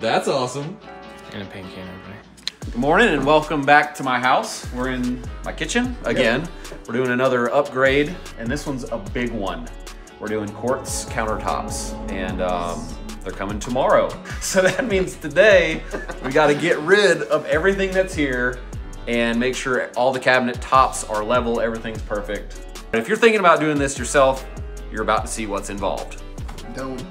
That's awesome. And a paint can, everybody. Good morning and welcome back to my house. We're in my kitchen again. Yep. We're doing another upgrade, and this one's a big one. We're doing quartz countertops, and they're coming tomorrow. So that means today we gotta get rid of everything that's here and make sure all the cabinet tops are level, everything's perfect. But if you're thinking about doing this yourself, you're about to see what's involved. Don't.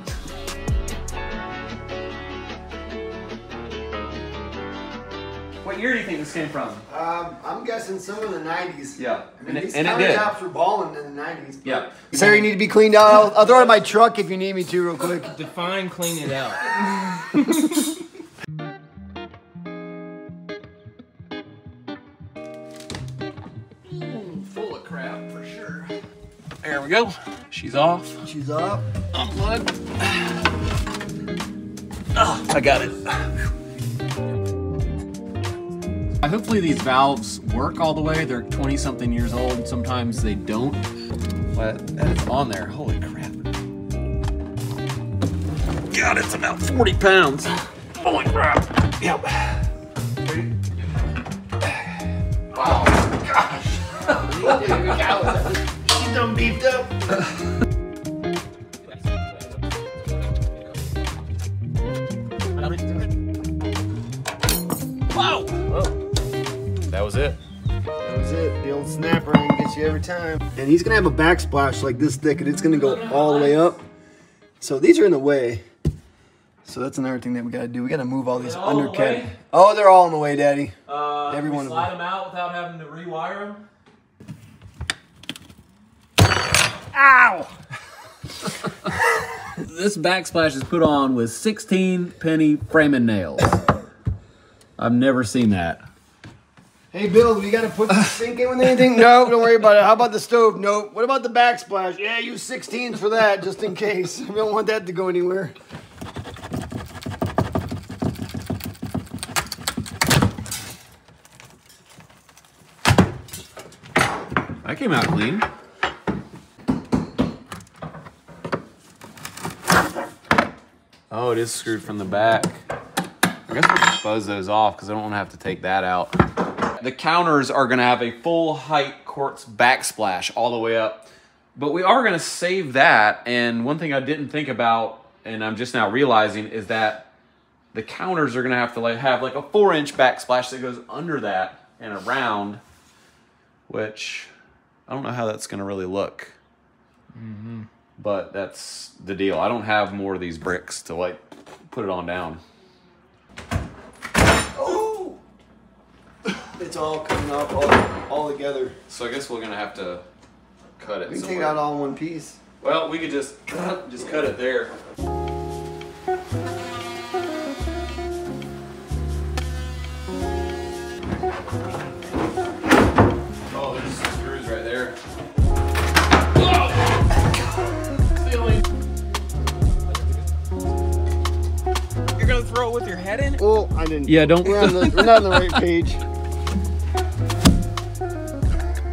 What year do you think this came from? I'm guessing some of the 90s. Yeah. I mean, these countertops were balling in the 90s. Yeah. Sarah, you need to be cleaned out. I'll throw it in my truck if you need me to real quick. Define clean it out. Full of crap for sure. There we go. She's off. She's off. Unplugged. Oh, I got it. Hopefully these valves work all the way. They're 20-something years old. Sometimes they don't. But that's on there. Holy crap. God, it's about 40 pounds. Holy crap. Yep. Wow. Gosh. She's done beefed up. Wow. Whoa. That was it. That was it. The old snapper gets you every time. And he's gonna have a backsplash like this thick, and it's gonna go all the way up. So these are in the way. So that's another thing that we gotta do. We gotta move all these undercab. Oh, they're all in the way, Daddy. Every one of them. Slide them out without having to rewire them. Ow! This backsplash is put on with 16-penny framing nails. I've never seen that. Hey Bill, we gotta put the sink in with anything? No, don't worry about it. How about the stove? Nope. What about the backsplash? Yeah, use 16s for that, just in case. We don't want that to go anywhere. I came out clean. Oh, it is screwed from the back. I guess we'll just buzz those off because I don't want to have to take that out. The counters are gonna have a full height quartz backsplash all the way up, but we are gonna save that. And one thing I didn't think about, and I'm just now realizing, is that the counters are gonna have to have like a 4-inch backsplash that goes under that and around, which I don't know how that's gonna really look, but that's the deal. I don't have more of these bricks to like put it on down. It's all coming up all together. So I guess we're gonna have to cut it. We can take it out all in one piece. Well, we could just cut it there. Oh, there's some screws right there. Oh! You're gonna throw it with your head in? Well, I didn't. Yeah, don't. We're not on the right page.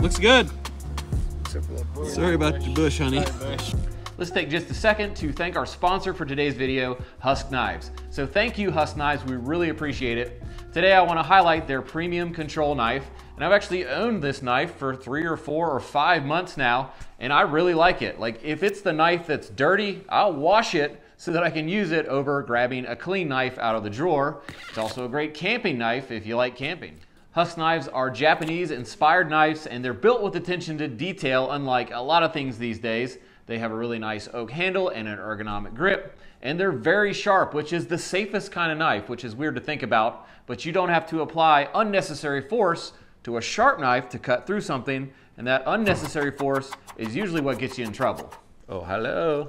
Looks good. Sorry about the bush, honey. Let's take just a second to thank our sponsor for today's video, Huusk Knives. So thank you, Huusk Knives. We really appreciate it. Today I want to highlight their premium control knife. And I've actually owned this knife for 3 or 4 or 5 months now, and I really like it. Like, if it's the knife that's dirty, I'll wash it so that I can use it over grabbing a clean knife out of the drawer. It's also a great camping knife if you like camping. Huusk Knives are Japanese-inspired knives, and they're built with attention to detail, unlike a lot of things these days. They have a really nice oak handle and an ergonomic grip, and they're very sharp, which is the safest kind of knife, which is weird to think about, but you don't have to apply unnecessary force to a sharp knife to cut through something, and that unnecessary force is usually what gets you in trouble. Oh, hello.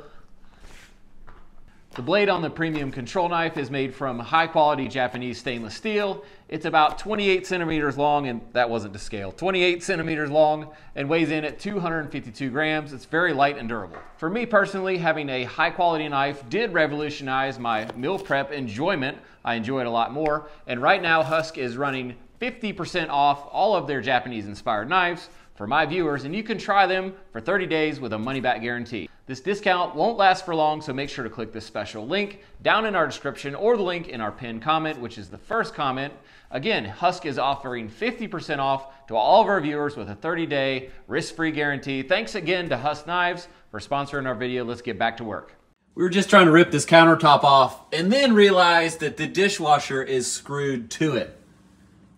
The blade on the premium control knife is made from high-quality Japanese stainless steel. It's about 28 centimeters long, and that wasn't to scale. 28 centimeters long and weighs in at 252 grams. It's very light and durable. For me personally, having a high-quality knife did revolutionize my meal prep enjoyment. I enjoy it a lot more. And right now, Huusk is running 50% off all of their Japanese-inspired knives for my viewers, and you can try them for 30 days with a money-back guarantee. This discount won't last for long, so make sure to click this special link down in our description or the link in our pinned comment, which is the first comment. Again, Huusk is offering 50% off to all of our viewers with a 30-day risk-free guarantee. Thanks again to Huusk Knives for sponsoring our video. Let's get back to work. We were just trying to rip this countertop off and then realized that the dishwasher is screwed to it.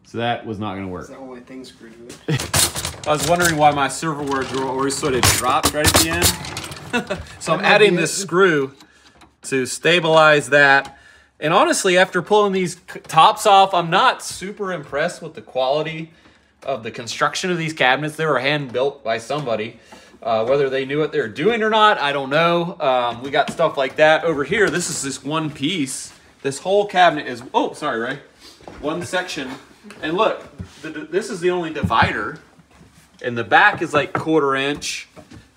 So that was not gonna work. It's the only thing screwed to it. I was wondering why my silverware drawer sort of dropped right at the end. So I'm adding this screw to stabilize that. And honestly, after pulling these tops off, I'm not super impressed with the quality of the construction of these cabinets. They were hand-built by somebody. Whether they knew what they were doing or not, I don't know. We got stuff like that. Over here, this is this one piece. This whole cabinet is, oh, sorry, Ray. One section. And look, this is the only divider. And the back is like 1/4 inch.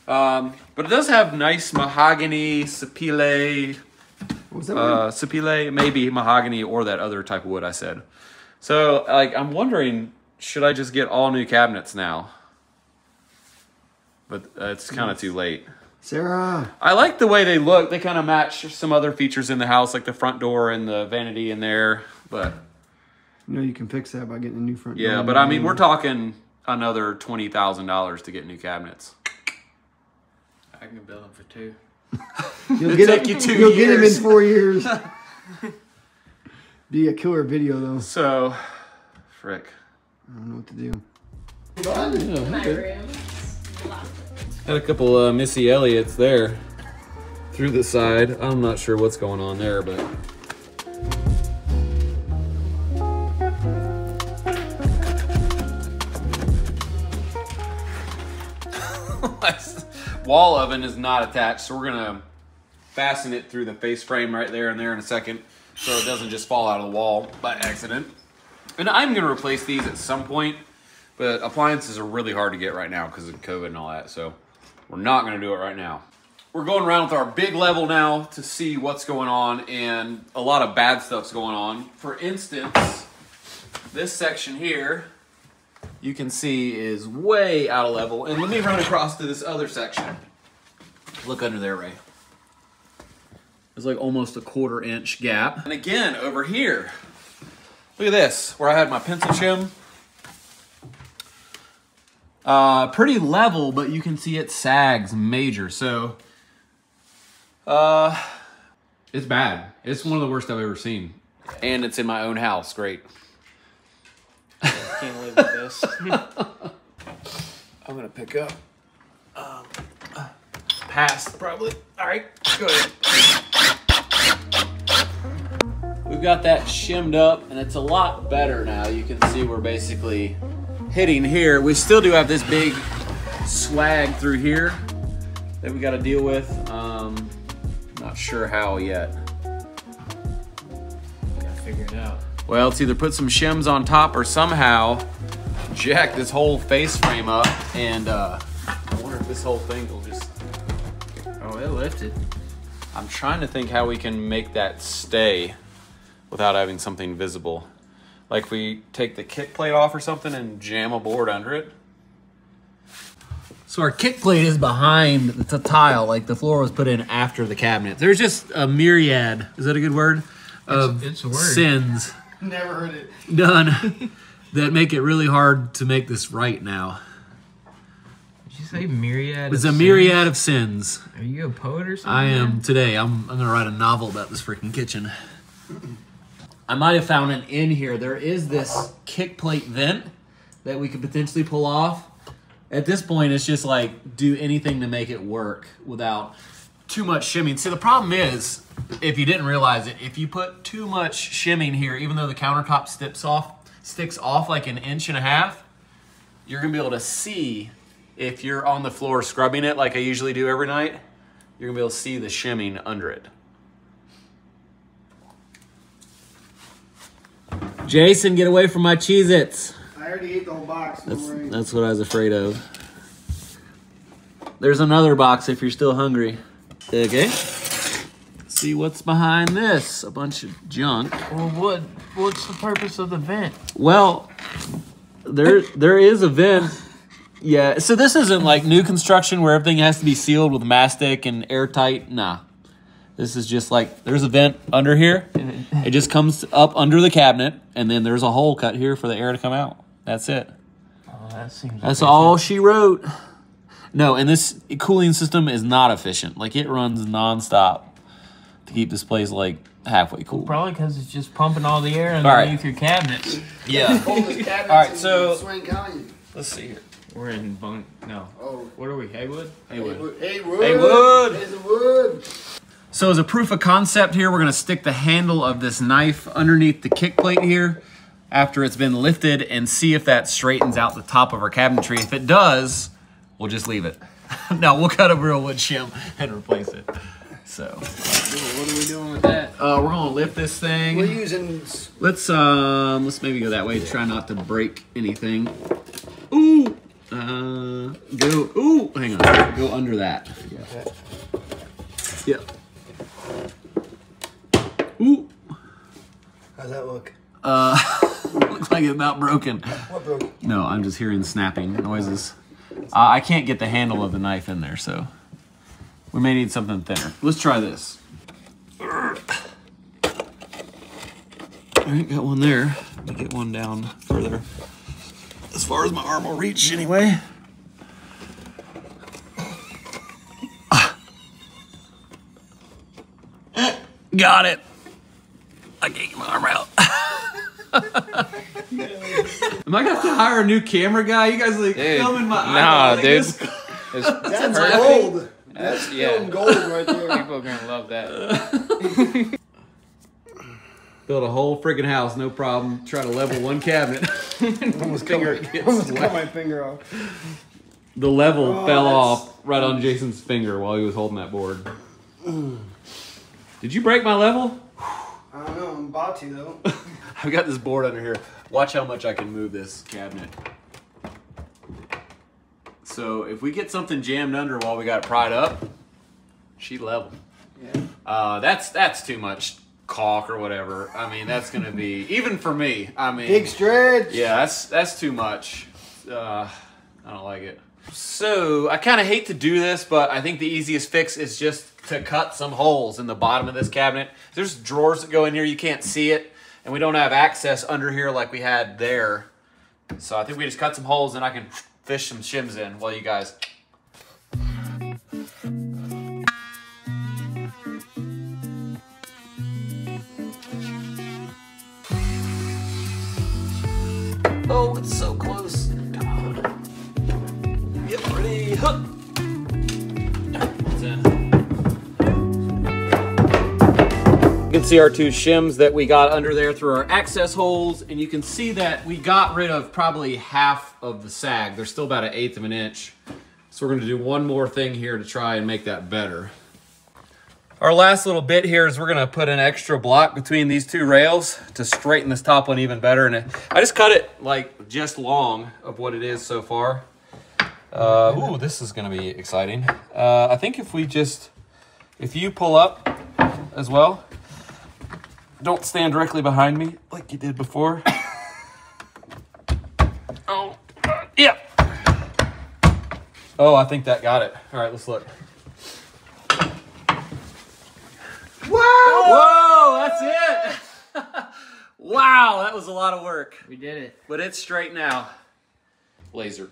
But it does have nice mahogany, sapele, maybe mahogany or that other type of wood I said. So like, I'm wondering, should I just get all new cabinets now? But it's kind of too late. Sarah. I like the way they look. They kind of match some other features in the house, like the front door and the vanity in there, but. You know, you can fix that by getting a new front door. Yeah, but I mean, we're talking another $20,000 to get new cabinets. I can build them for 2. You'll get them in 4 years. Be a killer video though. So, frick. I don't know what to do. Had a couple Missy Elliott's there through the side. I'm not sure what's going on there, but. Wall oven is not attached, so we're gonna fasten it through the face frame right there and there in a second, so it doesn't just fall out of the wall by accident. And I'm gonna replace these at some point, but appliances are really hard to get right now because of COVID and all that, so we're not gonna do it right now. We're going around with our big level now to see what's going on, and a lot of bad stuff's going on. For instance, this section here, you can see is way out of level. And let me run across to this other section. Look under there, Ray. There's like almost a 1/4 inch gap. And again, over here, look at this, where I had my pencil shim. Pretty level, but you can see it sags major. So, it's bad. It's one of the worst I've ever seen. And it's in my own house, great. Can't live with this. I'm gonna pick up. Pass probably. All right, go ahead. We've got that shimmed up, and it's a lot better now. You can see we're basically hitting here. We still do have this big swag through here that we got to deal with. Not sure how yet. Gotta figure it out. Well, it's either put some shims on top or somehow jack this whole face frame up, and I wonder if this whole thing will just... Oh, it lifted. I'm trying to think how we can make that stay without having something visible. Like if we take the kick plate off or something and jam a board under it. So our kick plate is behind the tile, like the floor was put in after the cabinet. There's just a myriad, is that a good word? Of it's a word. Sins. Never heard it. Done. That make it really hard to make this right now. Did you say myriad? It's a myriad of sins. Are you a poet or something? I am today. I'm gonna write a novel about this freaking kitchen. I might have found an in here. There is this kick plate vent that we could potentially pull off. At this point, it's just like do anything to make it work without too much shimming. See, the problem is, if you didn't realize it, if you put too much shimming here, even though the countertop sticks off like 1.5 inches, you're gonna be able to see, if you're on the floor scrubbing it like I usually do every night, you're gonna be able to see the shimming under it. Jason, get away from my Cheez-Its. I already ate the whole box. That's what I was afraid of. There's another box if you're still hungry. Okay. See what's behind this, a bunch of junk. Well, what's the purpose of the vent? Well, there is a vent Yeah, so this isn't like new construction where everything has to be sealed with mastic and airtight. Nah. This is just like, there's a vent under here. It just comes up under the cabinet, and then there's a hole cut here for the air to come out. That's it. Oh, that seems that's all she wrote. No, and this cooling system is not efficient. Like, it runs nonstop to keep this place, like, halfway cool. Well, probably because it's just pumping all the air underneath your cabinets. Yeah. All right, so let's see here. We're in bunk. No. Oh. What are we? Haywood? Haywood. Haywood. Haywood. Haywood. So as a proof of concept here, we're going to stick the handle of this knife underneath the kick plate here after it's been lifted and see if that straightens out the top of our cabinetry. If it does, we'll just leave it. No, we'll cut a real wood shim and replace it. So what are we doing with that? We're gonna lift this thing. We're using. Let's maybe go that way. Try not to break anything. Ooh. Go. Ooh. Hang on. Go under that. Yeah. Yeah. Ooh. How's that look? Looks like it's about broken. What broke? No, I'm just hearing snapping noises. I can't get the handle of the knife in there, so. We may need something thinner. Let's try this. I ain't got one there. I'll get one down further. As far as my arm will reach, anyway. Got it. I can't get my arm out. Am I gonna have to hire a new camera guy? You guys like filming my eye? Nah, dude. That's old. That's film gold right there. People are gonna love that. Build a whole freaking house, no problem. Try to level one cabinet. Almost cut my finger off. The level fell off right on Jason's finger while he was holding that board. Did you break my level? I don't know. I'm about to though. I've got this board under here. Watch how much I can move this cabinet. So if we get something jammed under while we got it pried up, she leveled. Yeah. That's too much caulk or whatever. I mean, that's gonna be even for me. I mean, big stretch. Yeah, that's too much. I don't like it. So I kind of hate to do this, but I think the easiest fix is just to cut some holes in the bottom of this cabinet. There's drawers that go in here, you can't see it, and we don't have access under here like we had there. So I think we just cut some holes, and I can fish some shims in while you guys. Oh, it's so close. Get ready. Huh. It's in. You can see our two shims that we got under there through our access holes, and you can see that we got rid of probably half of the sag. There's still about 1/8 of an inch. So we're gonna do one more thing here to try and make that better. Our last little bit here is we're gonna put an extra block between these two rails to straighten this top one even better. And I just cut it like just long of what it is so far. Ooh, this is gonna be exciting. I think if you pull up as well, don't stand directly behind me like you did before. Oh, yeah. Oh, I think that got it. All right, let's look. Wow! Whoa, that's it. Wow, that was a lot of work. We did it. But it's straight now. Laser.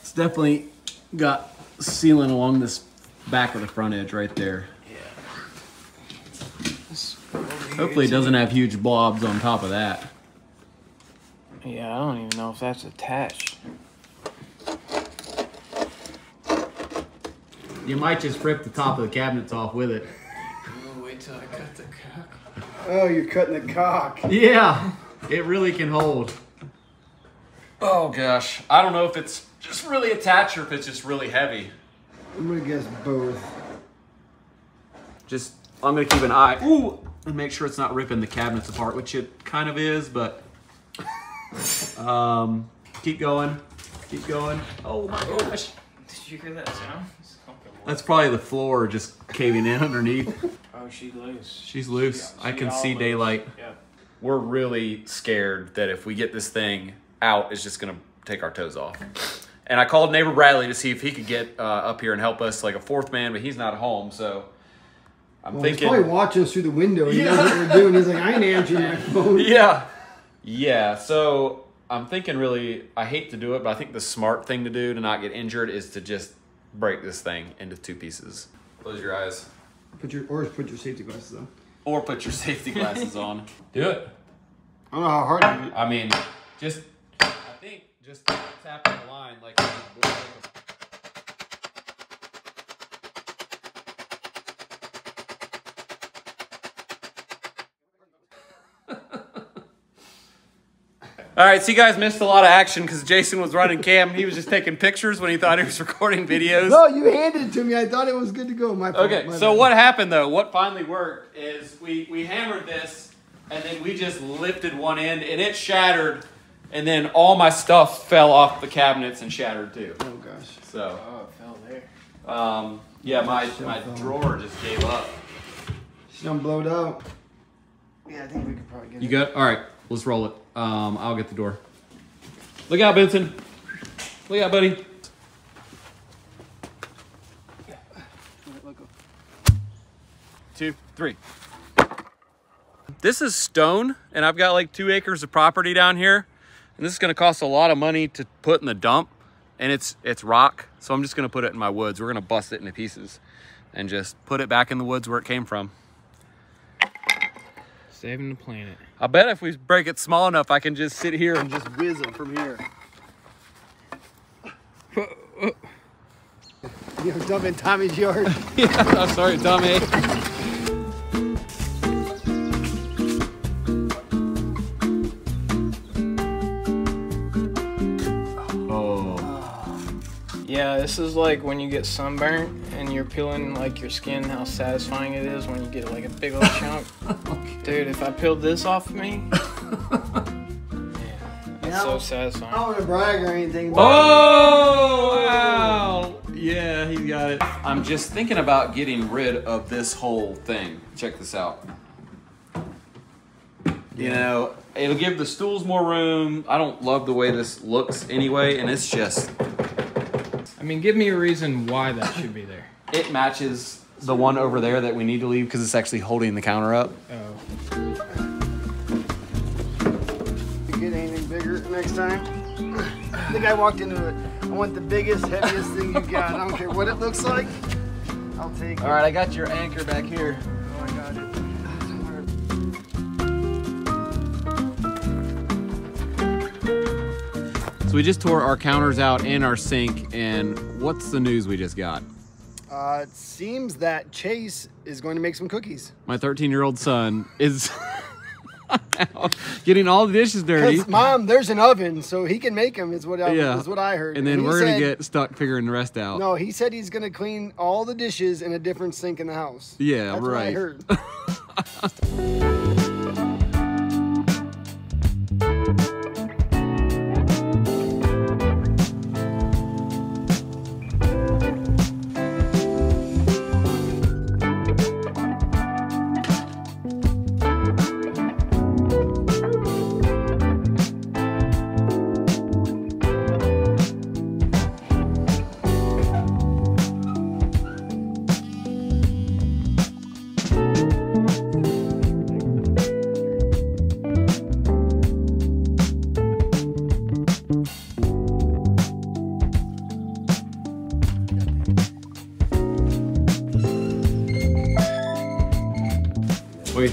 It's definitely got sealing along this back of the front edge right there. Yeah. Hopefully it doesn't have huge blobs on top of that. Yeah, I don't even know if that's attached. You might just rip the top of the cabinets off with it. Oh, wait till I cut the cock. Oh, you're cutting the cock. Yeah, it really can hold. Oh, gosh. I don't know if it's just really attached or if it's just really heavy. I'm going to guess both. I'm going to keep an eye. Ooh, and make sure it's not ripping the cabinets apart, which it kind of is, but... keep going. Keep going. Oh, my gosh. Did you hear that sound? That's probably the floor just caving in underneath. Oh, she's loose. She's loose. I can see daylight. Yeah. We're really scared that if we get this thing out, it's just going to take our toes off. And I called neighbor Bradley to see if he could get up here and help us like a fourth man, but he's not home, so I'm thinking... He's probably watching us through the window. He knows what we're doing. He's like, I ain't answering that phone. Yeah. Yeah, so I'm thinking really, I hate to do it, but I think the smart thing to do to not get injured is to just break this thing into two pieces. Close your eyes. Or put your safety glasses on. Or put your safety glasses on. Do it. I don't know how hard it is. I mean, just... I think just tapping the line like... All right, so you guys missed a lot of action because Jason was running cam. He was just taking pictures when he thought he was recording videos. No, you handed it to me. I thought it was good to go. My fault. Okay, so what happened, though, what finally worked is we hammered this, and then we just lifted one end, and it shattered, and then all my stuff fell off the cabinets and shattered, too. Oh, gosh. So, oh, it fell there. Yeah, my drawer just gave up. She done blowed up. Yeah, I think we could probably get it. You got it? All right, let's roll it. I'll get the door. Look out, Benson. Look out, buddy. Yeah. All right, go. 2, 3. This is stone, and I've got like 2 acres of property down here, and this is gonna cost a lot of money to put in the dump, and it's rock, so I'm just gonna put it in my woods. We're gonna bust it into pieces and just put it back in the woods where it came from. Saving the planet. I bet if we break it small enough, I can just sit here and just whiz them from here. You're dumb in Tommy's yard. Yeah, I'm sorry, Tommy. Oh. Yeah, this is like when you get sunburned and you're peeling like your skin, how satisfying it is when you get like a big old chunk. Dude, if I peeled this off of me, man, that's so satisfying. I don't want to brag or anything. But oh, wow. Yeah, he's got it. I'm just thinking about getting rid of this whole thing. Check this out. You know, it'll give the stools more room. I don't love the way this looks anyway, and it's just... I mean, give me a reason why that should be there. It matches the one over there that we need to leave because it's actually holding the counter up. Oh. You get anything bigger next time? I think I walked into it. I want the biggest, heaviest thing you got. I don't care what it looks like. I'll take it. All right, I got your anchor back here. Oh, I got it. So we just tore our counters out and our sink, and what's the news we just got? It seems that Chase is going to make some cookies. My 13-year-old son is getting all the dishes dirty. Mom, there's an oven, so he can make them, is what I heard. And then we're going to get stuck figuring the rest out. No, he said he's going to clean all the dishes in a different sink in the house. Yeah, that's right. That's what I heard. What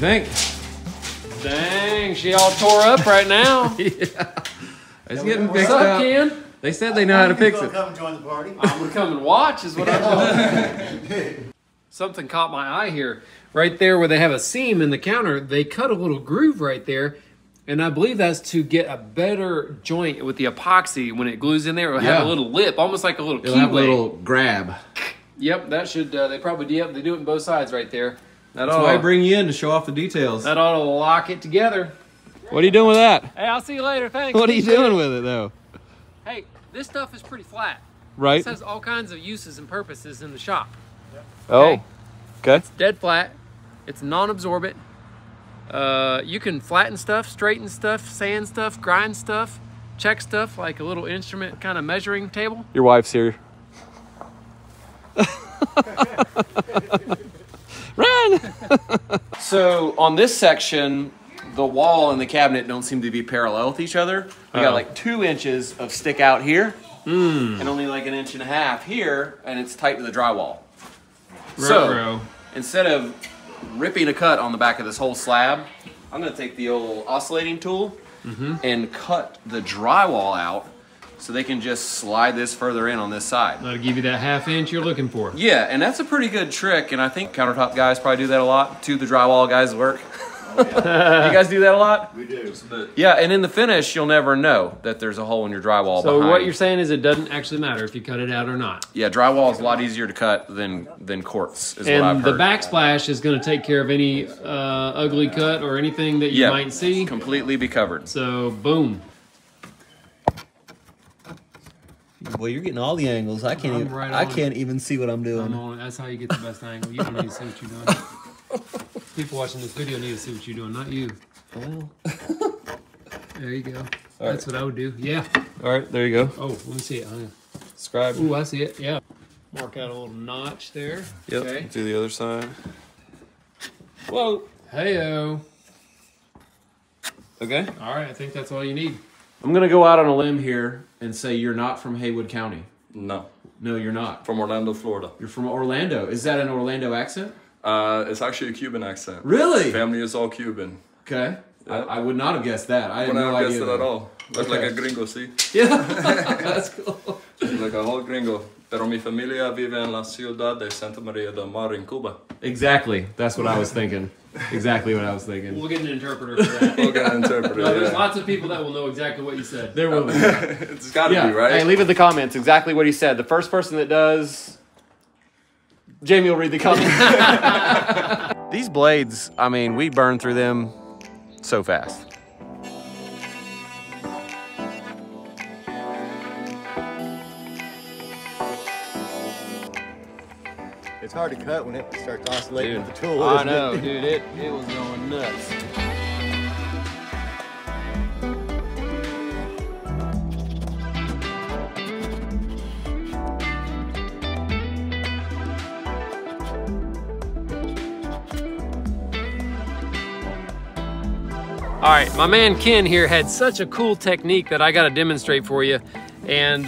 do you think? Dang, she all tore up right now. Yeah. It's getting fixed up. Ken? They said they know how to fix it. Come join the party. I'm going to come and watch is what I'm doing. Something caught my eye here. Right there where they have a seam in the counter, they cut a little groove right there. And I believe that's to get a better joint with the epoxy when it glues in there. It'll have a little lip, almost like a little keyway. It'll have a little grab. Yep, that should, they probably they do it on both sides right there. That's why I bring you in to show off the details. That ought to lock it together. What are you doing with that? Hey, I'll see you later, thanks. What are you doing with it, though? Hey, this stuff is pretty flat. Right. It has all kinds of uses and purposes in the shop. Yep. Okay? Oh, okay. It's dead flat. It's non-absorbent. You can flatten stuff, straighten stuff, sand stuff, grind stuff. check stuff, like a little instrument kind of measuring table. Your wife's here. Run! So on this section, the wall and the cabinet don't seem to be parallel with each other. We got like 2 inches of stick out here and only like 1.5 inches here, and it's tight to the drywall. So instead of ripping a cut on the back of this whole slab, I'm gonna take the old oscillating tool and cut the drywall out so they can just slide this further in on this side. That'll give you that 1/2 inch you're looking for. Yeah, and that's a pretty good trick, and I think countertop guys probably do that a lot to the drywall guys at work. Oh, yeah. You guys do that a lot? We do. Yeah, and in the finish, you'll never know that there's a hole in your drywall behind. So what you're saying is it doesn't actually matter if you cut it out or not. Yeah, drywall is a lot easier to cut than quartz, is what I've heard. And the backsplash is going to take care of any ugly cut or anything that you might see. Completely be covered. So, boom. Well, you're getting all the angles. I can't even, I can't even see what I'm doing. That's how you get the best angle. You don't need to see what you're doing. People watching this video need to see what you're doing, not you. Oh. There you go. All That's right. What I would do. Yeah. All right, there you go. Oh, let me see it. Scribe. Ooh, I see it. Yeah. Mark out a little notch there. Yep. Okay. Do the other side. Whoa. Hey-o. Okay. All right, I think that's all you need. I'm going to go out on a limb here and say you're not from Haywood County. No. No, you're not. From Orlando, Florida. You're from Orlando. Is that an Orlando accent? It's actually a Cuban accent. Really? Family is all Cuban. Okay. Yeah. I would not have guessed that. I had no idea. I would not have guessed that at all. That's like a gringo, see? Yeah. That's cool. It's like a whole gringo. Pero mi familia vive en la ciudad de Santa Maria del Mar in Cuba. Exactly. That's what I was thinking. Exactly what I was thinking. We'll get an interpreter for that. We'll get an interpreter. No, there's lots of people that will know exactly what you said. There will be. It's got to be, right? Hey, leave in the comments exactly what he said. The first person that does... Jamie will read the comments. These blades, I mean, we burn through them so fast. It's hard to cut when it starts oscillating with the tool. I know, dude. It was going nuts. All right, my man Ken here had such a cool technique that I gotta demonstrate for you. And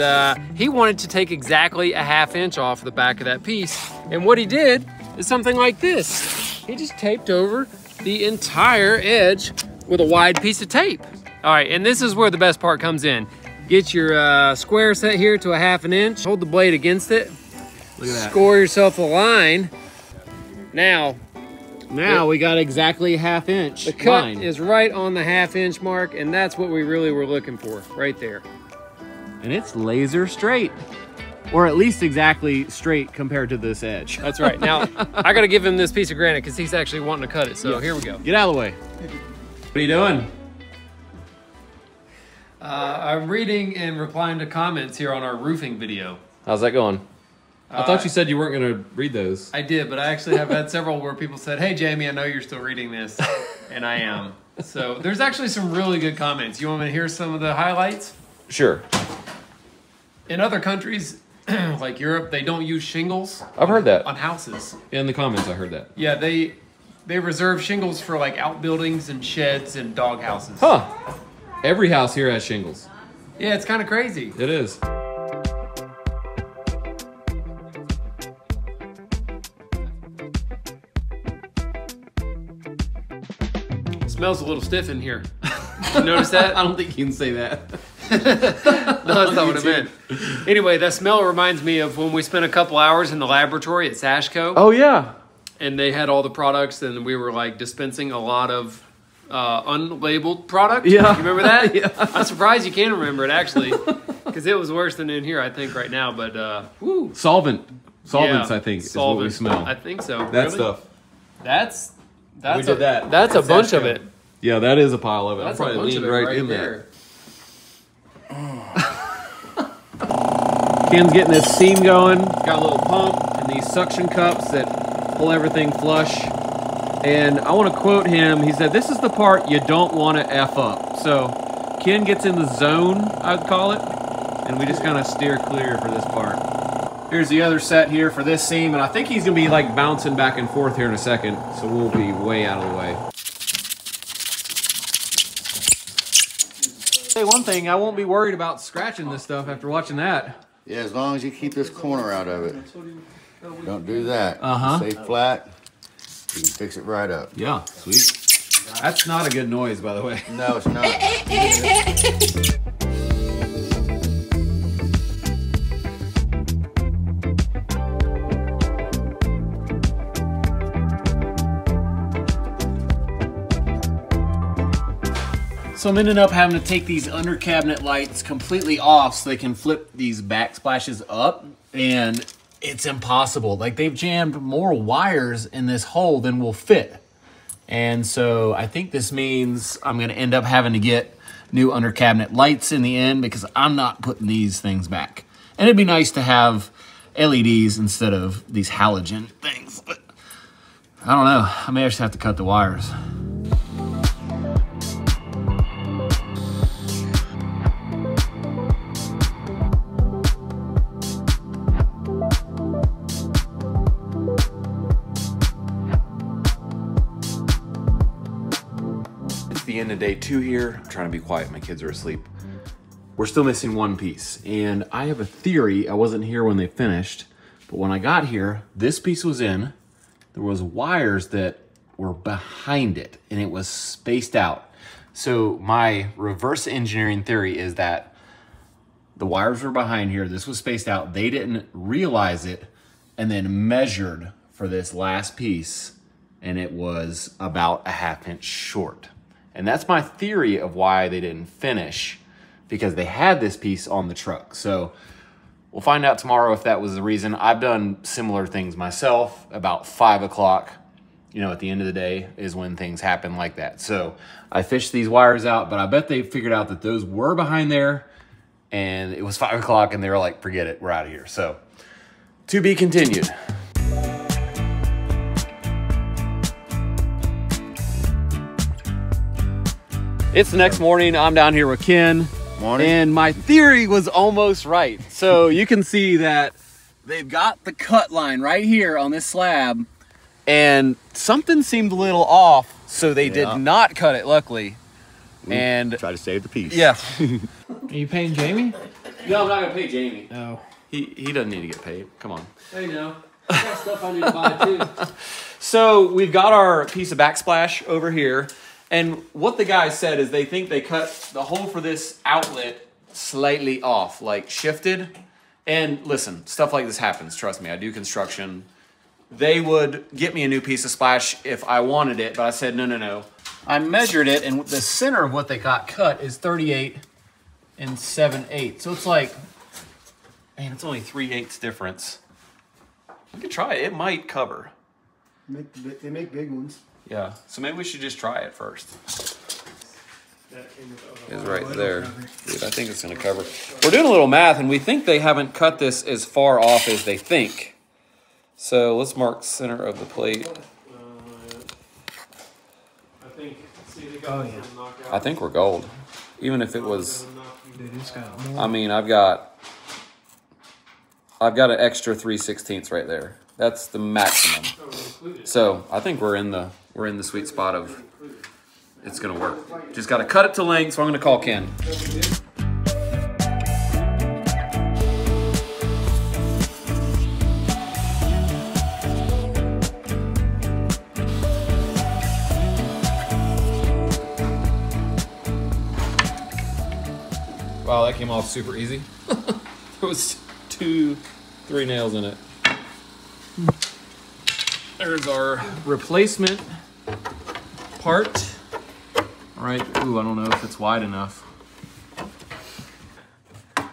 he wanted to take exactly 1/2 inch off the back of that piece. And what he did is something like this. He just taped over the entire edge with a wide piece of tape. All right, and this is where the best part comes in. Get your square set here to 1/2 inch. Hold the blade against it. Look at that. Score yourself a line. Now we got exactly 1/2 inch. The cut is right on the 1/2 inch mark, and that's what we really were looking for, right there. And it's laser straight, or at least exactly straight compared to this edge. That's right. Now, I gotta give him this piece of granite because he's actually wanting to cut it, so here we go. Get out of the way. What are you doing? I'm reading and replying to comments here on our roofing video. How's that going? I thought you said you weren't going to read those. I did, but I actually have had several where people said, hey, Jamie, I know you're still reading this, and I am. So there's actually some really good comments. You want me to hear some of the highlights? Sure. In other countries, like Europe, they don't use shingles. I've heard that. On houses. In the comments, I heard that. Yeah, they reserve shingles for, like, outbuildings and sheds and dog houses. Huh. Every house here has shingles. Yeah, it's kind of crazy. It is. Smells a little stiff in here. You notice that? I don't think you can say that. No, that's not what I meant. Anyway, that smell reminds me of when we spent a couple hours in the laboratory at Sashco. Oh, yeah. And they had all the products, and we were, like, dispensing a lot of unlabeled product. Yeah. You remember that? Yeah. I'm surprised you can remember it, actually, because it was worse than in here, I think, right now. But, woo. Solvents, I think, is what we smell. I think so. That stuff. That's we did that. That's a bunch of it. Yeah, that is a pile of it. That's probably leaned right in there. Ken's getting this steam going. Got a little pump and these suction cups that pull everything flush. And I want to quote him. He said, "This is the part you don't want to F up." So Ken gets in the zone, I'd call it, and we just kind of steer clear for this part. Here's the other set here for this seam, and I think he's gonna be like bouncing back and forth here in a second, so we'll be way out of the way. Say one thing, I won't be worried about scratching this stuff after watching that. Yeah, as long as you keep this corner out of it. Don't do that. Stay flat. You can fix it right up. Yeah, sweet. That's not a good noise, by the way. No, it's not. So I'm ending up having to take these under cabinet lights completely off so they can flip these backsplashes up, and it's impossible. Like, they've jammed more wires in this hole than will fit. And so I think this means I'm going to end up having to get new under cabinet lights in the end, because I'm not putting these things back. And it'd be nice to have LEDs instead of these halogen things, but I don't know. I may just have to cut the wires. End of day two here. I'm trying to be quiet, my kids are asleep. We're still missing one piece, and I have a theory. I wasn't here when they finished, but when I got here, this piece was in. There was wires that were behind it, and it was spaced out. So my reverse engineering theory is that the wires were behind here, this was spaced out, they didn't realize it, and then measured for this last piece, and it was about a ½ inch short. And that's my theory of why they didn't finish, because they had this piece on the truck. So we'll find out tomorrow if that was the reason. I've done similar things myself. About 5 o'clock, you know, at the end of the day is when things happen like that. So I fished these wires out, but I bet they figured out that those were behind there, and it was 5 o'clock and they were like, forget it, we're out of here. So to be continued. It's the next morning. I'm down here with Ken. Morning. And my theory was almost right. So you can see that they've got the cut line right here on this slab, and something seemed a little off, so they did not cut it, luckily. Ooh, and try to save the piece. Yeah. Are you paying Jamie? No, I'm not gonna pay Jamie. No. He doesn't need to get paid. Come on. Hey, no. I got stuff I need to buy too. So we've got our piece of backsplash over here. And what the guy said is they think they cut the hole for this outlet slightly off, like shifted. And listen, stuff like this happens, trust me, I do construction. They would get me a new piece of splash if I wanted it, but I said, no, no, no. I measured it, and the center of what they got cut is 38 7/8. So it's like, man, it's only 3/8 difference. We could try it, it might cover. They make big ones. Yeah, so maybe we should just try it first. It's right there. Dude, I think it's gonna cover. We're doing a little math, and we think they haven't cut this as far off as they think. So let's mark center of the plate. I think we're gold. Even if it was, I mean, I've got an extra 3/16 right there. That's the maximum. So I think we're in the sweet spot of it's gonna work. Just gotta cut it to length, so I'm gonna call Ken. Wow, that came off super easy. There was 2-3 nails in it. There's our replacement part. All right, ooh, I don't know if it's wide enough.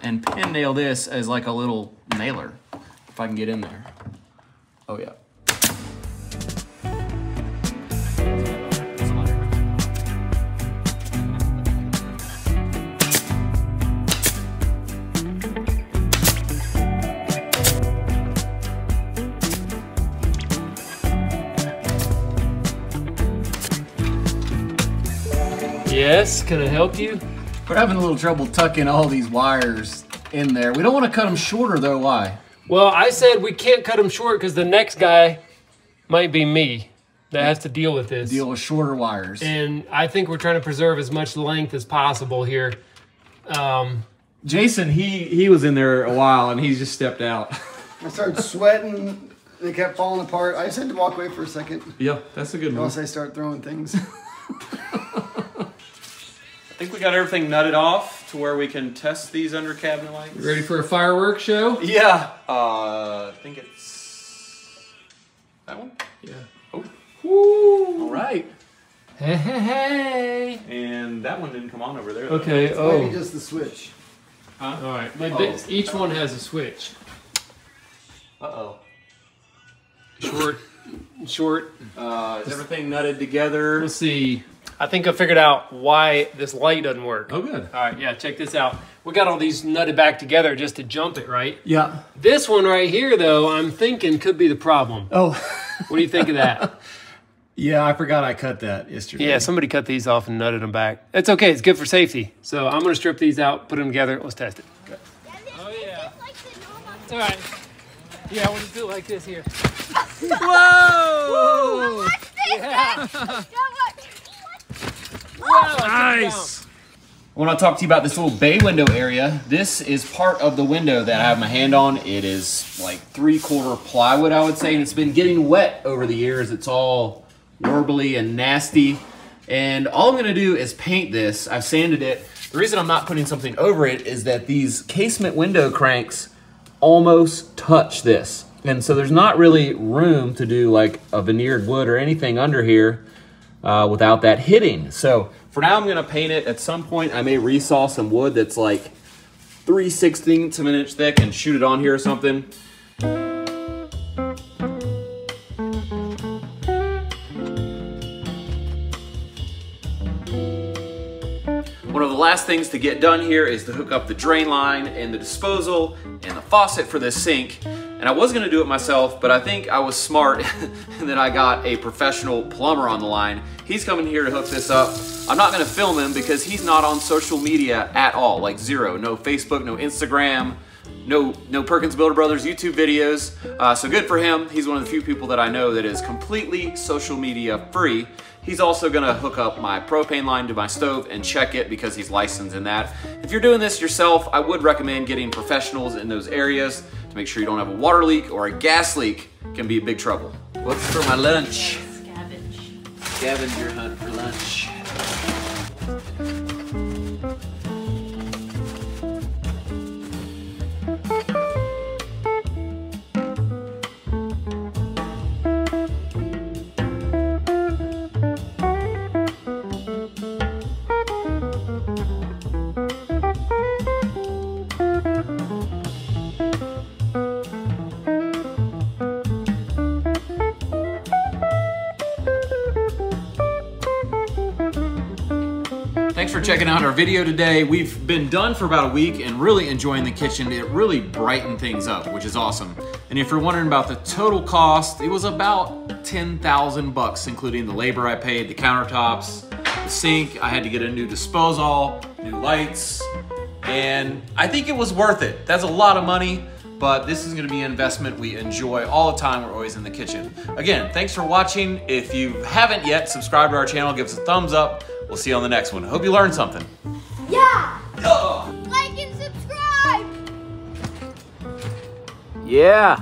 And pin nail this as like a little nailer, if I can get in there. Oh yeah. Yes, can I help you? We're having a little trouble tucking all these wires in there. We don't want to cut them shorter though, why? Well, I said we can't cut them short because the next guy might be me that has to deal with this. Deal with shorter wires. And I think we're trying to preserve as much length as possible here. Jason, he was in there a while and he just stepped out. I started sweating. They kept falling apart. I just had to walk away for a second. Yeah, that's a good one. Unless I start throwing things. I think we got everything nutted off to where we can test these under cabinet lights. You ready for a fireworks show? Yeah. I think it's that one? Yeah. Oh. Woo. All right. Hey, hey, hey. And that one didn't come on over there. Though. Okay. It's maybe just the switch. Huh? All right. Each one has a switch. Uh-oh. Short. Is everything nutted together? Let's see. I think I figured out why this light doesn't work. Oh, good. All right, yeah, check this out. We got all these nutted back together just to jump it, right? Yeah. This one right here, though, I'm thinking could be the problem. Oh. What do you think of that? Yeah, I forgot I cut that yesterday. Yeah, somebody cut these off and nutted them back. It's okay. It's good for safety. So I'm going to strip these out, put them together. Let's test it. Okay. Oh, yeah. It's all right. Yeah, I want to do it like this here. Whoa! Whoa! Watch this! Yeah. Wow, nice! I want to talk to you about this little bay window area. This is part of the window that I have my hand on. It is like 3/4 plywood, I would say, and it's been getting wet over the years. It's all warbly and nasty. And all I'm going to do is paint this. I've sanded it. The reason I'm not putting something over it is that these casement window cranks almost touch this. And so there's not really room to do like a veneered wood or anything under here without that hitting. So for now, I'm gonna paint it. At some point, I may resaw some wood that's like 3/16 of an inch thick and shoot it on here or something. One of the last things to get done here is to hook up the drain line and the disposal and the faucet for this sink. And I was gonna do it myself, but I think I was smart and then I got a professional plumber on the line. He's coming here to hook this up. I'm not gonna film him because he's not on social media at all, like zero. No Facebook, no Instagram, no Perkins Builder Brothers YouTube videos. So good for him. He's one of the few people that I know that is completely social media free. He's also gonna hook up my propane line to my stove and check it because he's licensed in that. If you're doing this yourself, I would recommend getting professionals in those areas to make sure you don't have a water leak or a gas leak can be big trouble. What's for my lunch? Scavenger hunt for lunch. Thanks for checking out our video today. We've been done for about a week and really enjoying the kitchen. It really brightened things up, which is awesome. And if you're wondering about the total cost, it was about $10,000 bucks, including the labor I paid, the countertops, the sink. I had to get a new disposal, new lights, and I think it was worth it. That's a lot of money, but this is gonna be an investment we enjoy all the time. We're always in the kitchen. Again, thanks for watching. If you haven't yet subscribed to our channel, give us a thumbs up. We'll see you on the next one. Hope you learned something. Yeah! Like and subscribe! Yeah!